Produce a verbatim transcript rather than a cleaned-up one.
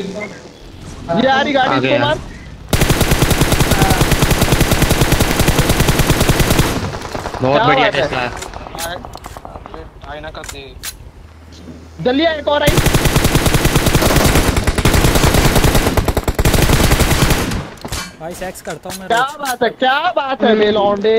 ये आ रही गाड़ी इसको मार। बहुत बढ़िया टेस्ला आईना का दे। जल्दी आ एक और आई। भाई सेक्स करता हूं मैं। क्या बात है, क्या बात है मेलोंडे।